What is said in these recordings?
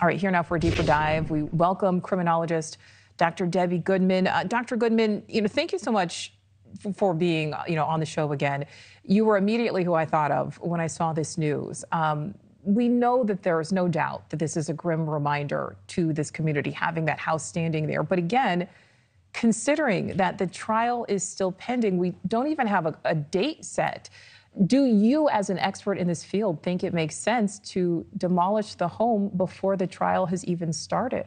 All right, here now for a deeper dive, we welcome criminologist Dr. Debbie Goodman. Dr. Goodman, thank you so much for being, on the show again. You were immediately who I thought of when I saw this news. We know that there is no doubt that this is a grim reminder to this community, having that house standing there. But again, considering that the trial is still pending, we don't even have a date set. Do you, as an expert in this field, think it makes sense to demolish the home before the trial has even started?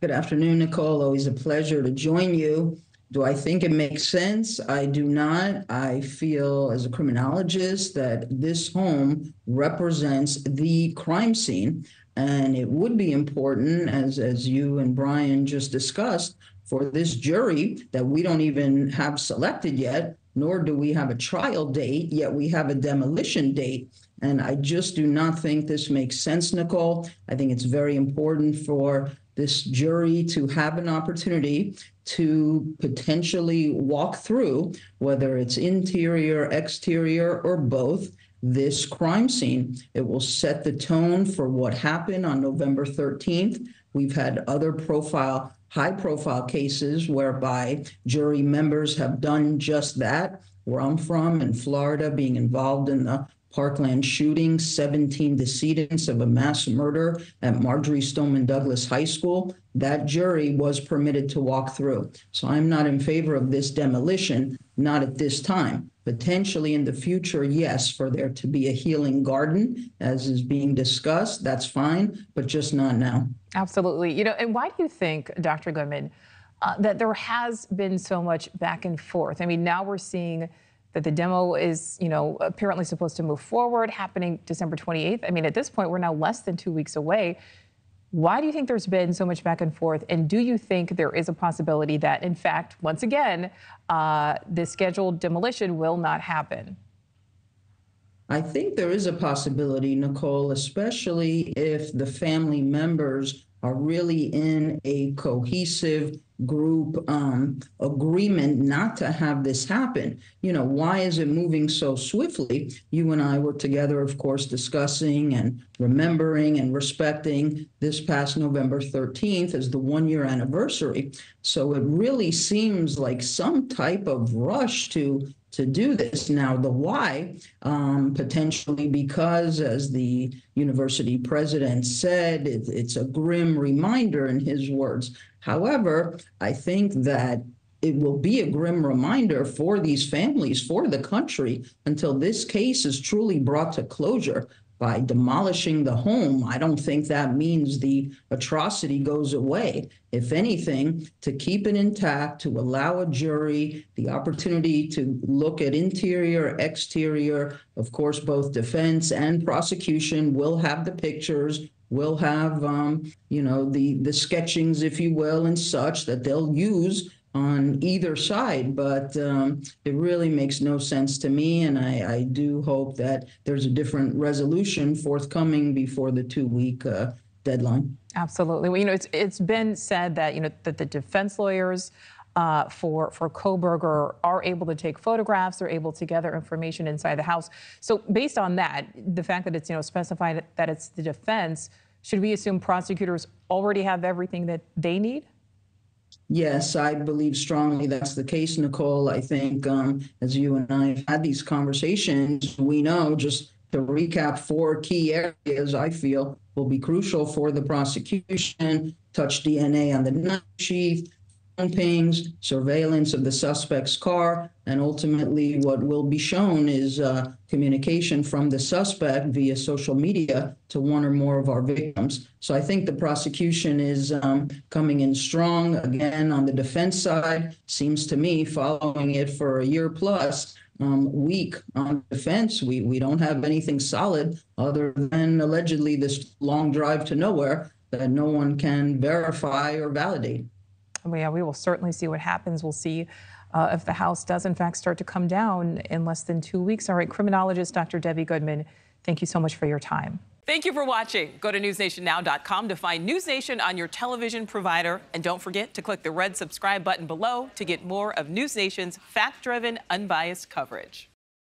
Good afternoon, Nicole. Always a pleasure to join you. Do I think it makes sense? I do not. I feel, as a criminologist, that this home represents the crime scene, and it would be important, as you and Brian just discussed, for this jury that we don't even have selected yet, nor do we have a trial date, yet we have a demolition date. And I just do not think this makes sense, Nicole. I think it's very important for this jury to have an opportunity to potentially walk through, whether it's interior, exterior, or both, this crime scene. It will set the tone for what happened on November 13th. We've had other high-profile cases whereby jury members have done just that. Where I'm from, in Florida, being involved in the Parkland shooting, 17 decedents of a mass murder at Marjorie Stoneman Douglas High School, that jury was permitted to walk through. So I'm not in favor of this demolition, not at this time. Potentially in the future, yes, for there to be a healing garden, as is being discussed, that's fine, but just not now. Absolutely. And why do you think, Dr. Goodman, that there has been so much back and forth? I mean, now we're seeing that the demo is, apparently supposed to move forward, happening December 28th. I mean, at this point, we're now less than 2 weeks away. Why do you think there's been so much back and forth? And do you think there is a possibility that, in fact, once again, the scheduled demolition will not happen? I think there is a possibility, Nicole, especially if the family members are really in a cohesive group agreement not to have this happen. Why is it moving so swiftly? You and I were together, of course, discussing and remembering and respecting this past November 13th as the one-year anniversary. So it really seems like some type of rush to do this. Now, the why, potentially because, as the university president said, it's a grim reminder, in his words. However, I think that it will be a grim reminder for these families, for the country, until this case is truly brought to closure. By demolishing the home, I don't think that means the atrocity goes away. If anything, to keep it intact, to allow a jury the opportunity to look at interior, exterior, of course, both defense and prosecution will have the pictures, will have, the sketchings, if you will, and such that they'll use on either side, but it really makes no sense to me, and I do hope that there's a different resolution forthcoming before the two-week deadline. Absolutely. Well, it's been said that that the defense lawyers for Koberger are able to take photographs, they're able to gather information inside the house. So based on that, the fact that it's specified that it's the defense, should we assume prosecutors already have everything that they need? Yes, I believe strongly that's the case, Nicole. I think as you and I have had these conversations, we know, just to recap, four key areas I feel will be crucial for the prosecution: touch DNA on the knife sheath, phone pings, surveillance of the suspect's car, and ultimately what will be shown is communication from the suspect via social media to one or more of our victims. So I think the prosecution is coming in strong. Again, on the defense side, seems to me, following it for a year plus, weak on defense. We don't have anything solid other than allegedly this long drive to nowhere that no one can verify or validate. Yeah, we will certainly see what happens. We'll see if the house does, in fact, start to come down in less than 2 weeks. All right, criminologist Dr. Debbie Goodman, thank you so much for your time. Thank you for watching. Go to newsnationnow.com to find News Nation on your television provider. And don't forget to click the red subscribe button below to get more of News Nation's fact-driven, unbiased coverage.